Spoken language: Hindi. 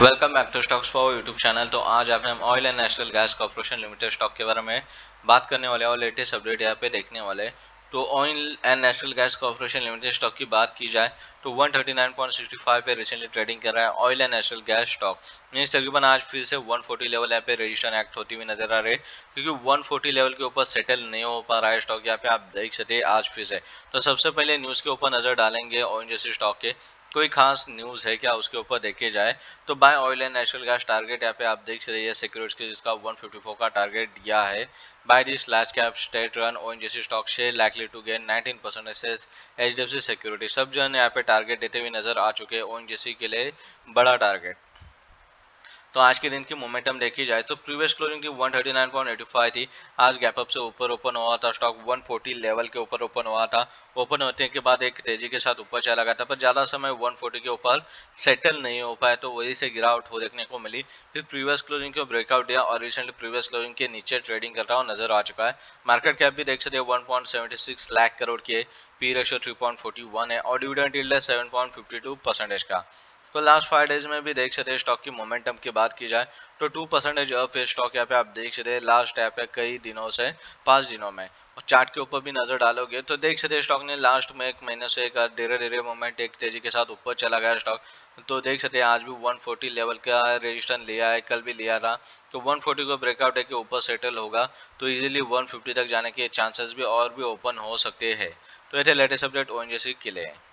Welcome back to stocks for YouTube channel. तो आज आपने हम oil and natural gas corporation limited stock के बारे में बात करने वाले और लेटेस्ट अपडेट यहाँ पे देखने वाले। तो oil and natural gas corporation limited stock की बात की जाए तो 139.65 पे रिसेंटली ट्रेडिंग कर रहा है oil and natural gas stock. Means तकरीबन आज फिर से 140 लेवल यहाँ पे रेजिस्टेंस एक्ट होती हुई नजर आ रही है, क्योंकि 140 लेवल के ऊपर सेटल नहीं हो पा रहा है स्टॉक। यहाँ पे आप देख सकते हैं आज फिर से। तो सबसे पहले न्यूज़ के ऊपर नज़र डालेंगे, ओएनजीसी स्टॉक के कोई खास न्यूज़ है क्या उसके ऊपर देखे जाए तो buy oil and natural gas target यहाँ पे आप देख सकते हैं सिक्योरिटीज जिसका 154 का टारगेट दिया है। Buy this large cap state run ONGC stock share likely to gain 19% says HDFC security. सब जन यहाँ पे टारगेट देते हुए नजर आ चुके हैं ओएनजीसी के लिए बड़ा टारगेट। तो आज के दिन की मोमेंटम देखी जाए तो प्रीवियस क्लोजिंग की 139.85 थी, आज गैप अप से ऊपर ओपन हुआ था स्टॉक, 140 लेवल के ऊपर ओपन हुआ था। ओपन होने के बाद एक तेजी के साथ ऊपर चला गया था, पर ज़्यादा समय 140 के ऊपर सेटल नहीं हो पाया, तो वही से गिरावट हो देखने को मिली। फिर प्रीवियस क्लोजिंग को ब्रेकआउट दिया और रिसेंटली प्रीवियस क्लोजिंग के नीचे ट्रेडिंग करता हुआ नजर आ चुका है। मार्केट कैप भी देख सकते हैं 1.76 लाख करोड़ की है, पी रेशियो 3.41 है और डिविडेंड यील्ड है 7.52% का। तो लास्ट 5 डेज में भी देख सकते हैं स्टॉक की मोमेंटम की बात की जाए तो 2% अप है स्टॉक। यहाँ पे आप देख सकते हैं लास्ट यहाँ पे कई दिनों से 5 दिनों में, और चार्ट के ऊपर भी नजर डालोगे तो देख सकते हैं स्टॉक ने लास्ट में 1 महीने से एक धीरे धीरे मोमेंट एक तेजी के साथ ऊपर चला गया स्टॉक। तो देख सकते हैं आज भी 140 लेवल का रेजिस्टेंस लिया है, कल भी लिया था, तो 140 को ब्रेकआउट है कि ऊपर सेटल होगा तो इजीली 150 तक जाने के चांसेस भी और भी ओपन हो सकते हैं। तो ये थे लेटेस्ट अपडेट ओएनजीसी के लिए।